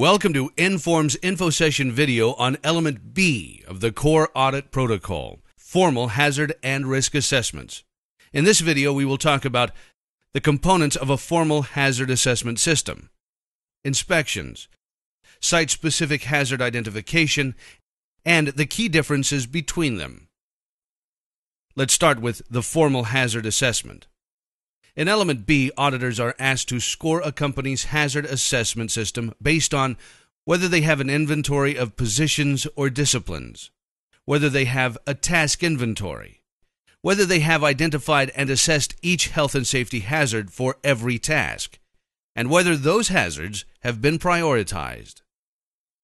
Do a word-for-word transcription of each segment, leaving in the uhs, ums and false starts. Welcome to Enform's info session video on Element B of the Core Audit Protocol, Formal Hazard and Risk Assessments. In this video, we will talk about the components of a formal hazard assessment system, inspections, site-specific hazard identification, and the key differences between them. Let's start with the formal hazard assessment. In Element B, auditors are asked to score a company's hazard assessment system based on whether they have an inventory of positions or disciplines, whether they have a task inventory, whether they have identified and assessed each health and safety hazard for every task, and whether those hazards have been prioritized.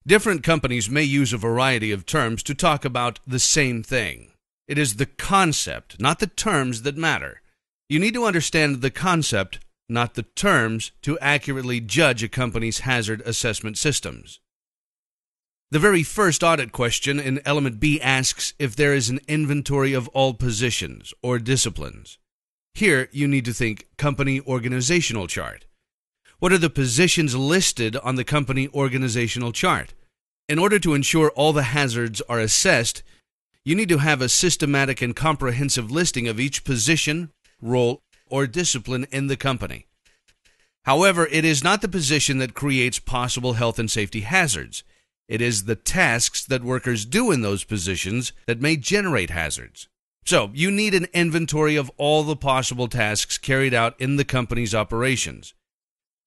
Different companies may use a variety of terms to talk about the same thing. It is the concept, not the terms, that matter. You need to understand the concept, not the terms, to accurately judge a company's hazard assessment systems. The very first audit question in Element B asks if there is an inventory of all positions or disciplines. Here, you need to think company organizational chart. What are the positions listed on the company organizational chart? In order to ensure all the hazards are assessed, you need to have a systematic and comprehensive listing of each position, role, or discipline in the company. However, it is not the position that creates possible health and safety hazards. It is the tasks that workers do in those positions that may generate hazards. So, you need an inventory of all the possible tasks carried out in the company's operations.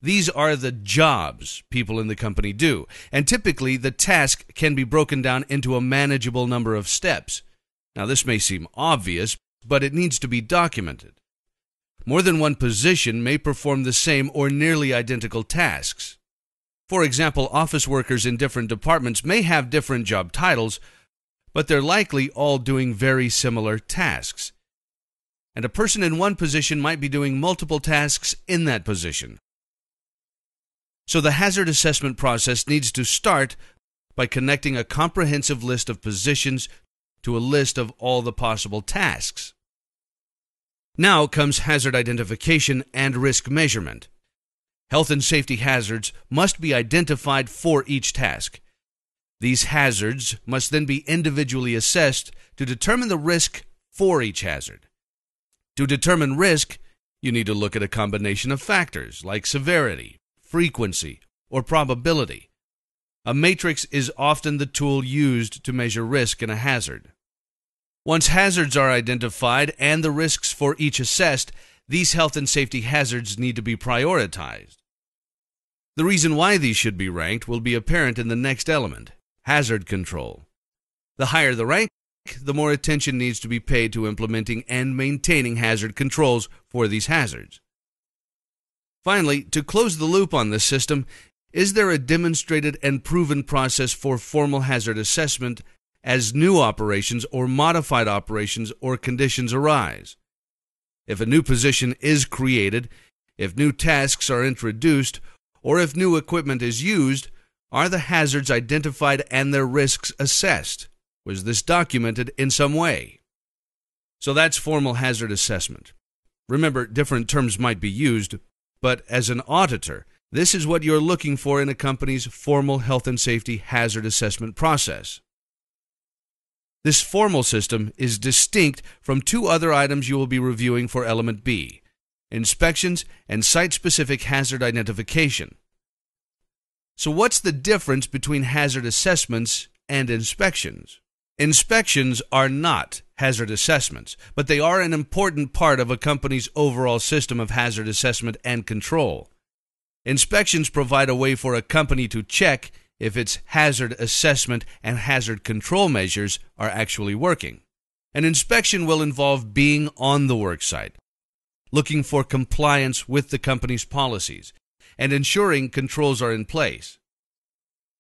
These are the jobs people in the company do, and typically the task can be broken down into a manageable number of steps. Now, this may seem obvious, but it needs to be documented. More than one position may perform the same or nearly identical tasks. For example, office workers in different departments may have different job titles, but they're likely all doing very similar tasks. And a person in one position might be doing multiple tasks in that position. So the hazard assessment process needs to start by connecting a comprehensive list of positions to a list of all the possible tasks. Now comes hazard identification and risk measurement. Health and safety hazards must be identified for each task. These hazards must then be individually assessed to determine the risk for each hazard. To determine risk, you need to look at a combination of factors like severity, frequency, or probability. A matrix is often the tool used to measure risk in a hazard. Once hazards are identified and the risks for each assessed, these health and safety hazards need to be prioritized. The reason why these should be ranked will be apparent in the next element, hazard control. The higher the rank, the more attention needs to be paid to implementing and maintaining hazard controls for these hazards. Finally, to close the loop on this system, is there a demonstrated and proven process for formal hazard assessment as new operations or modified operations or conditions arise? If a new position is created, if new tasks are introduced, or if new equipment is used, are the hazards identified and their risks assessed? Was this documented in some way? So that's formal hazard assessment. Remember, different terms might be used, but as an auditor, this is what you're looking for in a company's formal health and safety hazard assessment process. This formal system is distinct from two other items you will be reviewing for Element B, inspections and site-specific hazard identification. So what's the difference between hazard assessments and inspections? Inspections are not hazard assessments, but they are an important part of a company's overall system of hazard assessment and control. Inspections provide a way for a company to check if its hazard assessment and hazard control measures are actually working. An inspection will involve being on the worksite, looking for compliance with the company's policies, and ensuring controls are in place.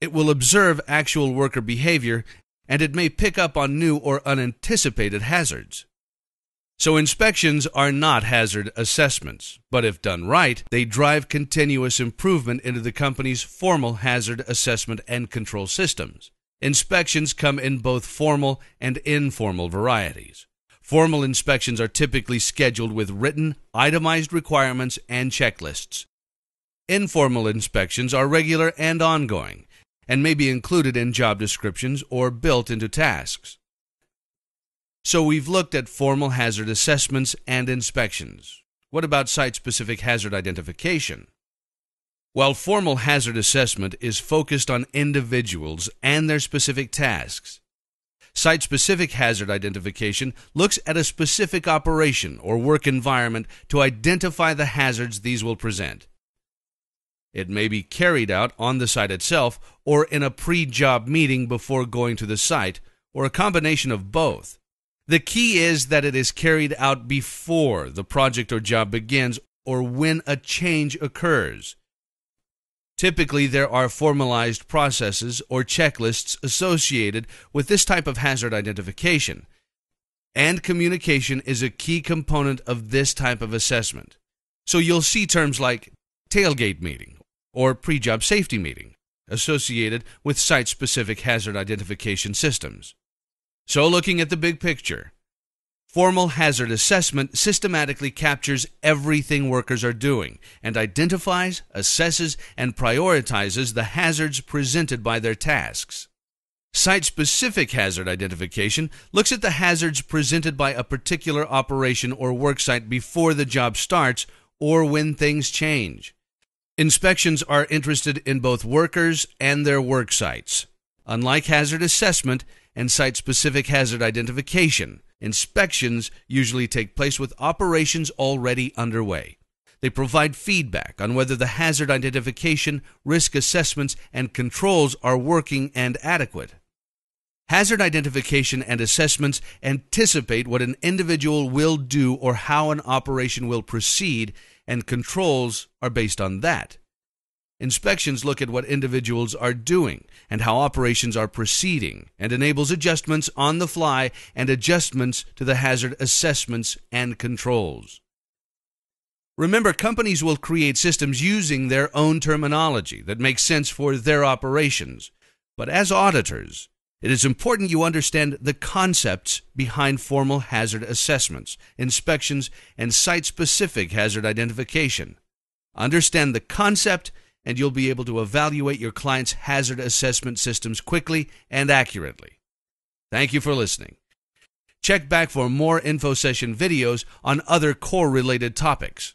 It will observe actual worker behavior, and it may pick up on new or unanticipated hazards. So inspections are not hazard assessments, but if done right, they drive continuous improvement into the company's formal hazard assessment and control systems. Inspections come in both formal and informal varieties. Formal inspections are typically scheduled with written, itemized requirements and checklists. Informal inspections are regular and ongoing, and may be included in job descriptions or built into tasks. So we've looked at formal hazard assessments and inspections. What about site-specific hazard identification? While formal hazard assessment is focused on individuals and their specific tasks, site-specific hazard identification looks at a specific operation or work environment to identify the hazards these will present. It may be carried out on the site itself or in a pre-job meeting before going to the site, or a combination of both. The key is that it is carried out before the project or job begins or when a change occurs. Typically, there are formalized processes or checklists associated with this type of hazard identification, and communication is a key component of this type of assessment. So you'll see terms like tailgate meeting or pre-job safety meeting associated with site-specific hazard identification systems. So looking at the big picture, formal hazard assessment systematically captures everything workers are doing and identifies, assesses, and prioritizes the hazards presented by their tasks. Site-specific hazard identification looks at the hazards presented by a particular operation or worksite before the job starts or when things change. Inspections are interested in both workers and their worksites. Unlike hazard assessment and site-specific hazard identification, inspections usually take place with operations already underway. They provide feedback on whether the hazard identification, risk assessments, and controls are working and adequate. Hazard identification and assessments anticipate what an individual will do or how an operation will proceed, and controls are based on that. Inspections look at what individuals are doing and how operations are proceeding, and enables adjustments on the fly and adjustments to the hazard assessments and controls. Remember, companies will create systems using their own terminology that makes sense for their operations. But as auditors, it is important you understand the concepts behind formal hazard assessments, inspections, and site-specific hazard identification. Understand the concept, and you'll be able to evaluate your client's hazard assessment systems quickly and accurately. Thank you for listening. Check back for more info session videos on other core-related topics.